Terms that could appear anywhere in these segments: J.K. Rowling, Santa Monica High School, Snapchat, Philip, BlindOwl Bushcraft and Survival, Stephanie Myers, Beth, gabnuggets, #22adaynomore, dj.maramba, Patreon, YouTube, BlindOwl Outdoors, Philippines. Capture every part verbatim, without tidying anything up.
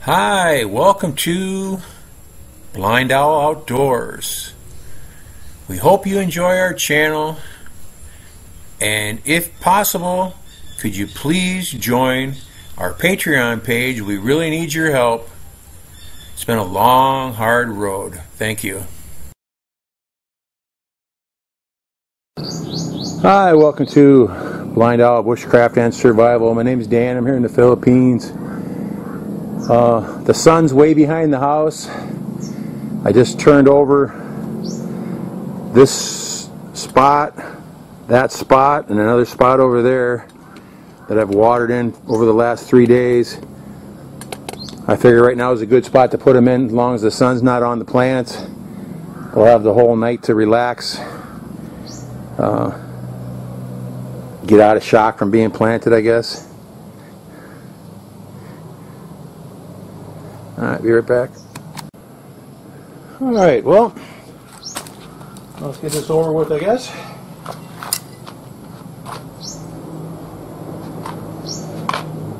Hi, welcome to Blind Owl Outdoors. We hope you enjoy our channel, and if possible, could you please join our Patreon page? We really need your help. It's been a long, hard road. Thank you. Hi, welcome to Blind Owl Bushcraft and Survival. My name is Dan. I'm here in the Philippines. Uh, the sun's way behind the house. I just turned over this spot, that spot, and another spot over there that I've watered in over the last three days. I figure right now is a good spot to put them in as long as the sun's not on the plants. We'll have the whole night to relax, uh, get out of shock from being planted, I guess. Alright, be right back. Alright, well, let's get this over with, I guess.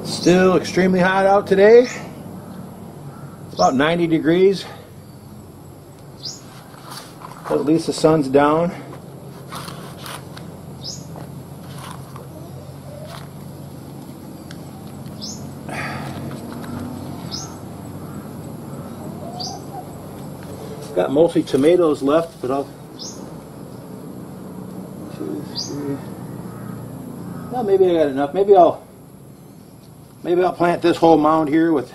Still extremely hot out today. It's about ninety degrees. But at least the sun's down. Got mostly tomatoes left, but I'll two, three. Well, maybe I got enough. Maybe I'll maybe I'll plant this whole mound here with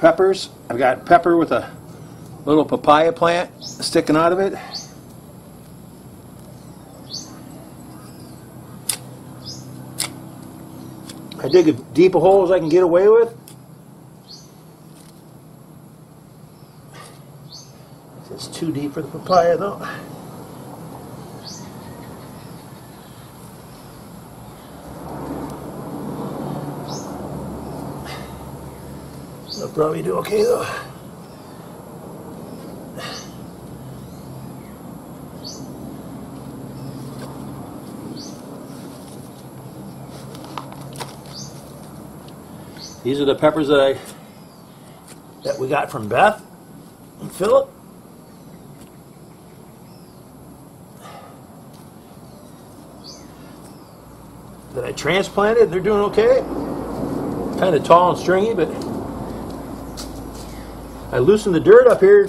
peppers. I've got pepper with a little papaya plant sticking out of it. I dig as deep a hole as I can get away with. It's too deep for the papaya, though. They'll probably do okay, though. These are the peppers that I that we got from Beth and Philip. That I transplanted. They're doing okay. Kind of tall and stringy, but I loosened the dirt up here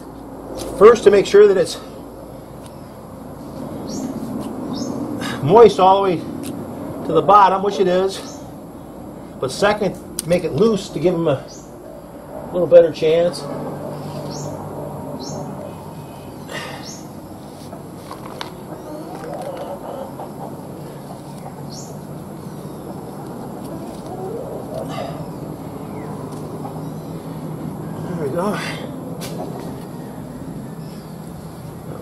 first to make sure that it's moist all the way to the bottom, which it is. But second, make it loose to give them a little better chance. Got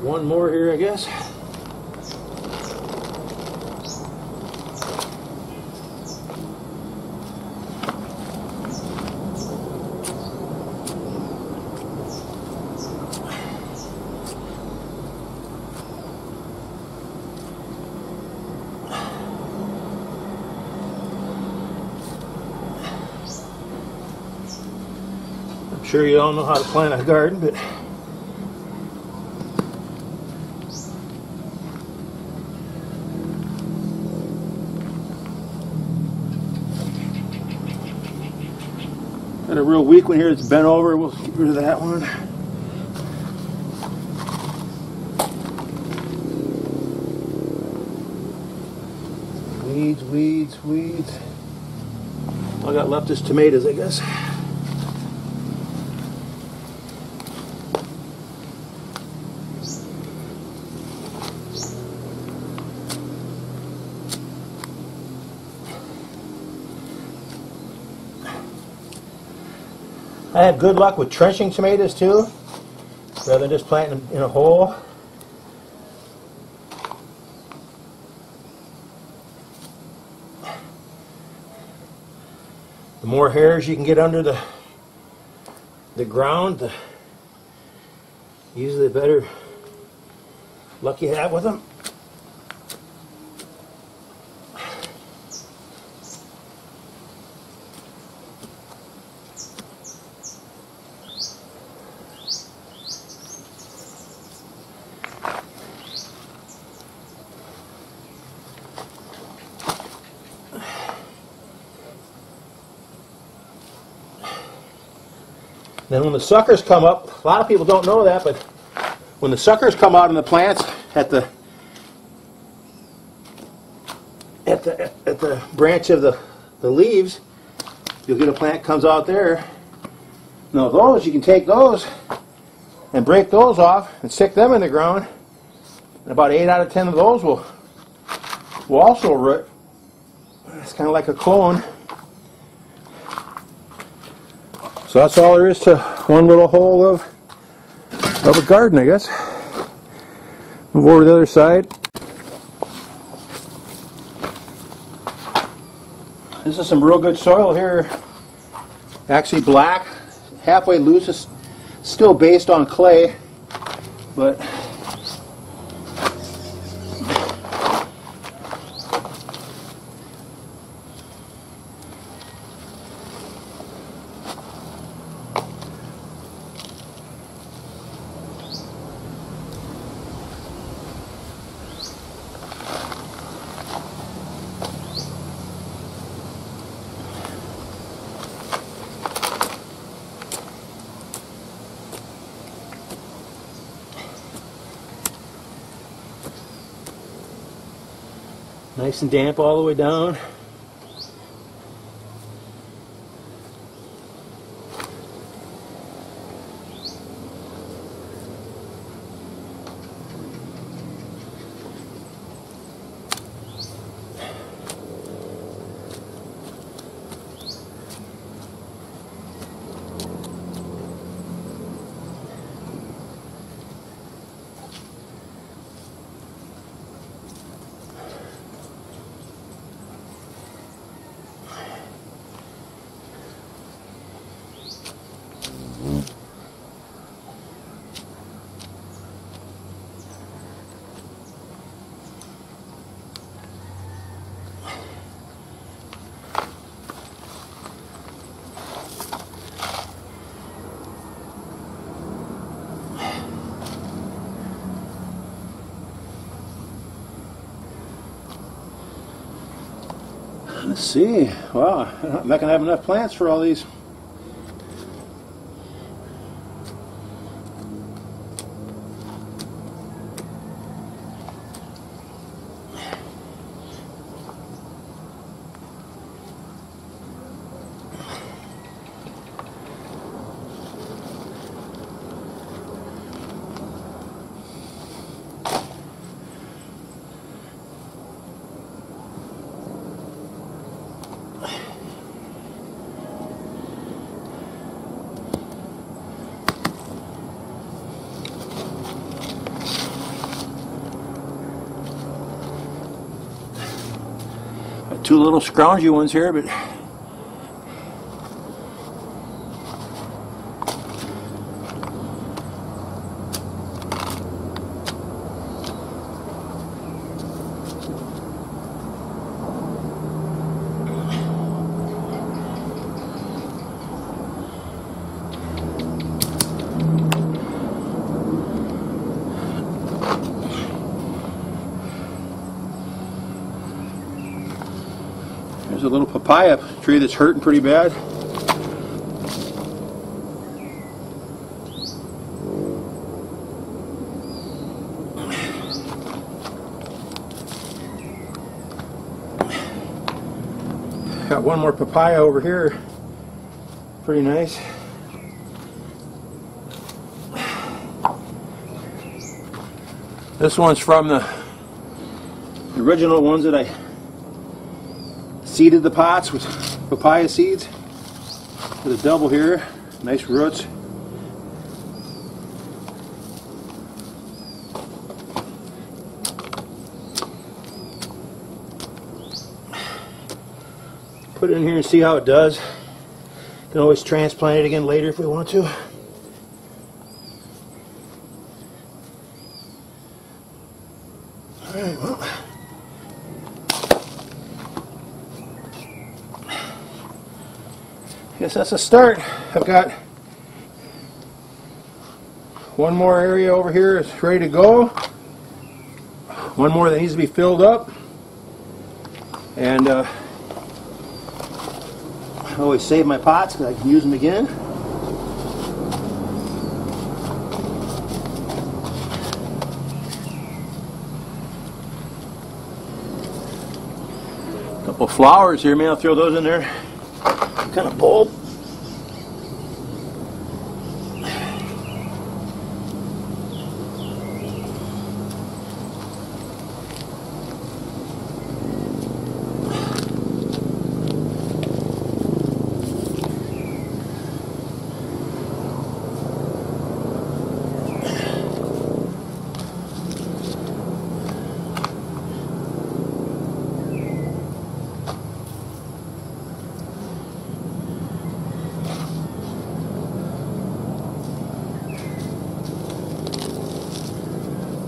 one more here, I guess. I'm sure you all know how to plant a garden, but got a real weak one here that's bent over. We'll get rid of that one. Weeds, weeds, weeds. All I got left is tomatoes, I guess. I have good luck with trenching tomatoes too, rather than just planting them in a hole. The more hairs you can get under the the ground, the usually the better luck you have with them. Then when the suckers come up, a lot of people don't know that, but when the suckers come out in the plants at the at the at the branch of the the leaves, you'll get a plant comes out there. Now those, you can take those and break those off and stick them in the ground. And about eight out of ten of those will will also root. It's kind of like a clone. So that's all there is to one little hole of of a garden, I guess. Move over to the other side. This is some real good soil here. Actually black, halfway loose. It's still based on clay, but nice and damp all the way down. Let's see. Wow, I'm not gonna have enough plants for all these. Two little scroungy ones here, but a little papaya tree that's hurting pretty bad. Got one more papaya over here. Pretty nice. This one's from the original ones that I seeded the pots with papaya seeds with a double here. Nice roots. Put it in here and see how it does. Can always transplant it again later if we want to. Guess that's a start. I've got one more area over here that's ready to go. One more that needs to be filled up. And uh, I always save my pots because I can use them again. A couple flowers here, man. I'll throw those in there. Some kind of bulb.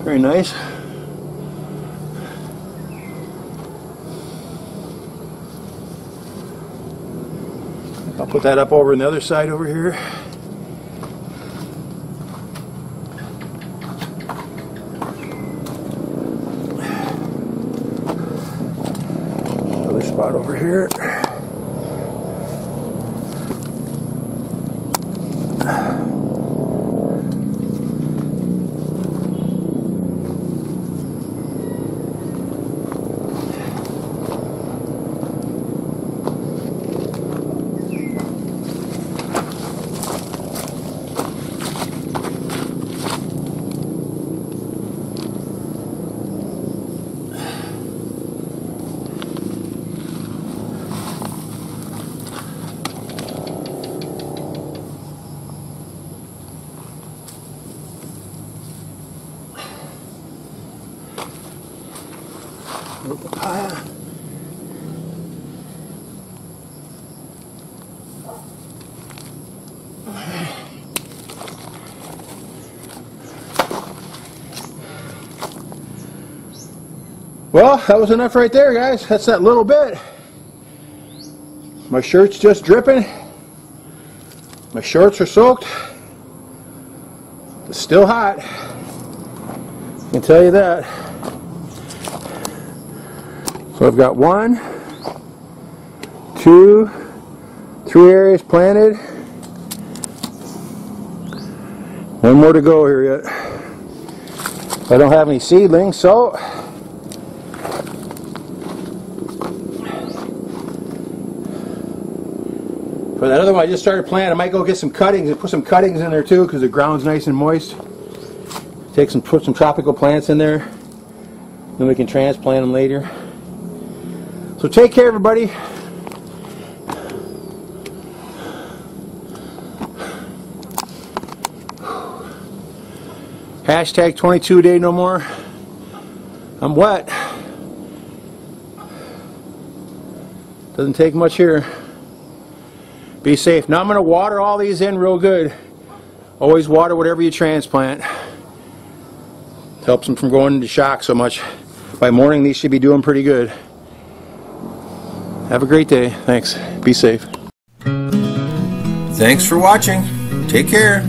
Very nice. I'll put that up over on the other side over here. Another spot over here. Papaya. Well, that was enough right there, guys. That's that little bit. My shirt's just dripping. My shorts are soaked. It's still hot. I can tell you that. So I've got one, two, three areas planted. One more to go here yet. I don't have any seedlings, so for that other one I just started planting, I might go get some cuttings and put some cuttings in there too, because the ground's nice and moist. Take some, put some tropical plants in there, then we can transplant them later. So take care, everybody. Hashtag twenty-two day no more. I'm wet. Doesn't take much here. Be safe. Now I'm going to water all these in real good. Always water whatever you transplant. Helps them from going into shock so much. By morning these should be doing pretty good. Have a great day. Thanks. Be safe. Thanks for watching. Take care.